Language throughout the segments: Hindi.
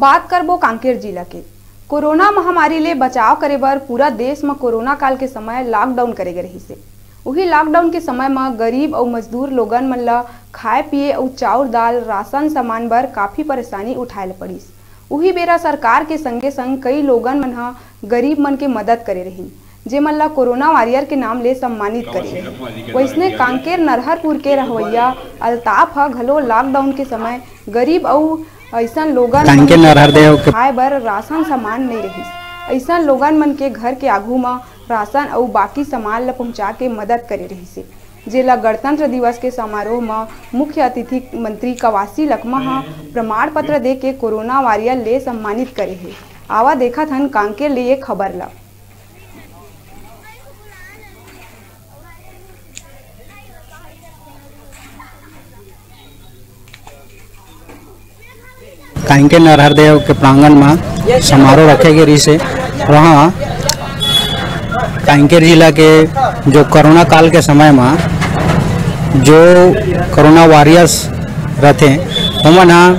बात करबो कांकेर जिला के कोरोना महामारी ले बचाव करे बर पूरा देश में कोरोना काल के समय लॉकडाउन करे गए रही। वही लॉकडाउन के समय में गरीब और मजदूर लोगन मन ला खाए पिए और चाउर दाल राशन सामान बर काफ़ी परेशानी उठाए ल पड़िस। वही बेरा सरकार के संगे संग कई लोगन मन हा गरीब मन के मदद करे रही, जे मन ला कोरोना वॉरियर के नाम ले सम्मानित करे। वैसने कांकेर नरहरपुर के रहवैया अल्ताफ हा घलो लॉकडाउन के समय गरीब और ऐसा लोगन खाए बर राशन सामान नहीं रहिस। ऐसा लोगन मन के घर के आगू में राशन और बाकी सामान ला पहुँचा के मदद करे रही से, जेला गणतंत्र दिवस के समारोह में मुख्य अतिथि मंत्री कवासी लखमा प्रमाण पत्र दे के कोरोना वॉरियर ले सम्मानित करे है। आवा देखा थन कांकेर ले ये खबर ला। कांकेर नरहरदेव के प्रांगण में समारोह रखे गए से वहाँ कांकेर जिला के जो कोरोना काल के समय में जो कोरोना वॉरियर्स रहते हमन हाँ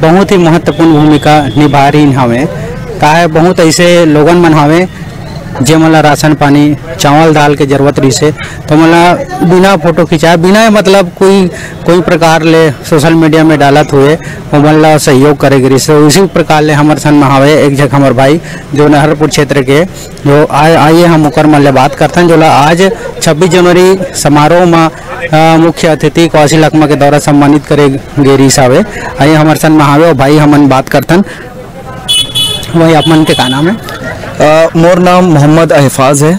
बहुत ही महत्वपूर्ण भूमिका निभा रही हमें। काहे बहुत ऐसे लोगन मन हवे जे मला राशन पानी चावल दाल के जरूरत रही से तो मला बिना फोटो खिंचाए बिना मतलब कोई प्रकार ले सोशल मीडिया में डालत हुए हमन ला सहयोग करे गई से। उसी प्रकार ले हमारे संग महावे एक जगह हमारे भाई जो नहरपुर क्षेत्र के जो आइए हम ओकर मन ले बात करते हैं। जो ला आज 26 जनवरी समारोह में मुख्य अतिथि कवासी लखमा के द्वारा सम्मानित करे गए रही सावे। आइए हमारे संग महावे और भाई हमन बात करते हैं। वही आप मन के का नाम है? मोर नाम मोहम्मद अहेफाज़ है।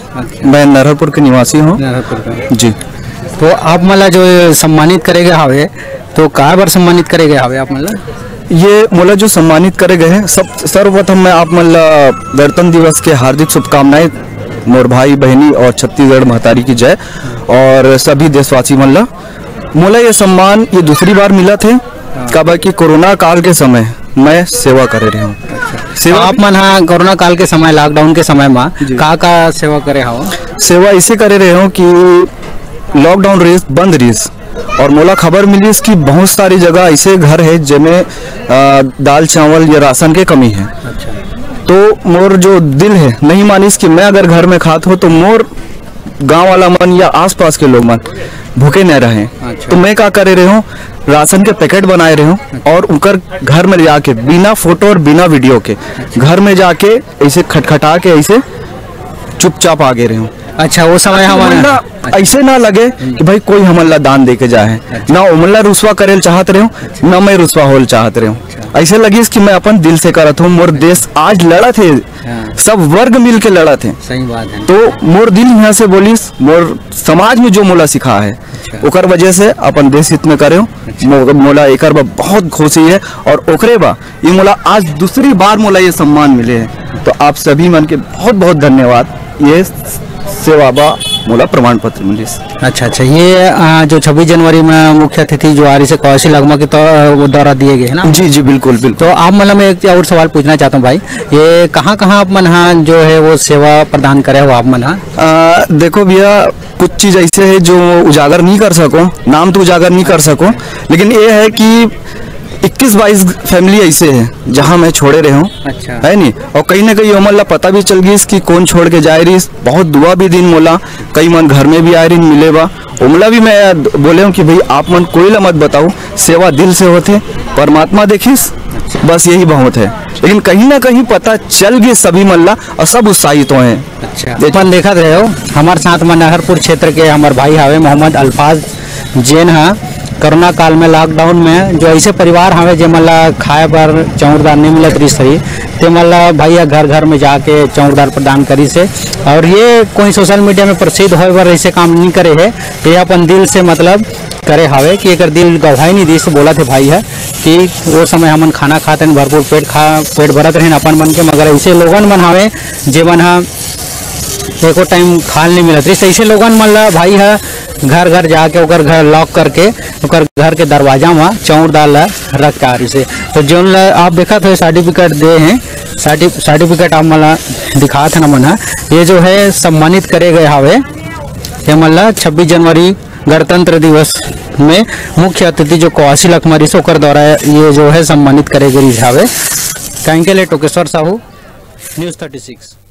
मैं नरहरपुर के निवासी हूँ जी। तो आप मला जो सम्मानित करे गए हावे तो कई बार सम्मानित करे गए हावे आप मला? ये मोला जो सम्मानित करे गए हैं सब सर्वप्रथम मैं आप मला गणतंत्र दिवस के हार्दिक शुभकामनाएं मोर भाई बहनी और छत्तीसगढ़ महतारी की जय और सभी देशवासी मन ला। मोला ये सम्मान ये दूसरी बार मिला थे कब कि कोरोना काल के समय मैं सेवा करे रही हूँ। सेवा आप मन हाँ कोरोना काल के समय लॉकडाउन के समय में का सेवा करे हो? सेवा इसे करे रहे हो कि लॉकडाउन रेस बंद रेस और मोला खबर मिली कि बहुत सारी जगह ऐसे घर है जिनमें दाल चावल या राशन के कमी है। अच्छा। तो मोर जो दिल है नहीं मानिस कि मैं अगर घर में खात हो तो मोर गांव वाला मन या आसपास के लोग मन भूखे न रहे। अच्छा। तो मैं क्या करे रहे हूँ राशन के पैकेट बनाए रहे हूँ और उनकर घर में जाके बिना फोटो और बिना वीडियो के घर में जाके ऐसे खटखटा के ऐसे चुपचाप आ गए रहे हूँ। अच्छा वो समय हमारा ऐसे ना लगे कि भाई कोई हमला दान दे के जाए। अच्छा। ना उमला रुसवा करे चाहते रहे हूँ ना मैं रुसवा होल चाहते रहे हूँ। ऐसे लगी कि मैं अपन दिल से करत हूँ। मोर देश आज लड़ा थे सब वर्ग मिल के लड़ा थे। सही बात है। तो मोर दिल यहाँ से बोलिस मोर समाज में जो मोला सिखा है ओकर वजह से अपन देश हित में करे। अच्छा। मोला एकर बा बहुत खुशी है और ओकरे बा ये मोला आज दूसरी बार मोला ये सम्मान मिले है। तो आप सभी मन के बहुत बहुत धन्यवाद। ये सेवा बा मोला प्रमाण पत्र मिले। अच्छा अच्छा। ये जो 26 जनवरी में मुख्य अतिथि जो आर से कवासी लखमा के द्वारा दिए गए हैं ना? जी जी बिल्कुल बिल्कुल। तो आप मतलब मैं एक और सवाल पूछना चाहता हूँ भाई, ये कहाँ कहाँ आप मन हाँ जो है वो सेवा प्रदान करे हो आप मन हाँ? देखो भैया कुछ चीज़ ऐसे है जो उजागर नहीं कर सको, नाम तो उजागर नहीं कर सको, लेकिन ये है कि 21-22 फैमिली ऐसे है जहाँ मैं छोड़े रहे हूँ। अच्छा। है नहीं और कहीं ना कहीं मोला पता भी चल गई कि कौन छोड़ के जाए रही। बहुत दुआ भी दिन मोला कई मन घर में भी आए रही मिले बा उमला भी मैं बोले हूँ कि भाई आप मन कोई ला मत बताओ, सेवा दिल से होते परमात्मा देखिस। अच्छा। बस यही बहुत है लेकिन कहीं ना कहीं पता चल गई सभी मल्ला और सब उत्साहित तो हैं। अच्छा। अपन देखा रहे हो हमारे साथ में नरहरपुर क्षेत्र के हमारे भाई हावे मोहम्मद अल्ताफ जैन हाँ कोरोना काल में लॉकडाउन में जो ऐसे परिवार हमें हाँ जे मला खाए पर चाउरदार नहीं मिलत रही सही ते मला भैया घर घर में जाके चाउरदार प्रदान करी से। और ये कोई सोशल मीडिया में प्रसिद्ध होए पर ऐसे काम नहीं करे है तो ये अपन दिल से मतलब करे हावे कि एक दिल गवाही नहीं दी से बोला थे भाई है कि वो समय हमन खाना खाते हैं भरपूर पेट भरत रहें अपन मन के, मगर ऐसे लोगन मन हमें जे मन हाँ एको टाइम खाल नहीं मिलत रही। ऐसे लोगन मन ला भाई है घर घर जाके ओकर घर लॉक करके ओकर घर के दरवाजा में चाउर दाल रख के आ रही से। तो जो आप देखा थे सर्टिफिकेट दे हैं सर्टिफिकेट आप मला दिखा था ना मन ये जो है सम्मानित करे गए हावे ये मला 26 जनवरी गणतंत्र दिवस में मुख्य अतिथि जो कवासी लखमा रिसोकर द्वारा ये जो है सम्मानित करे गई है। कांकेर टोकेश्वर साहू, न्यूज 36।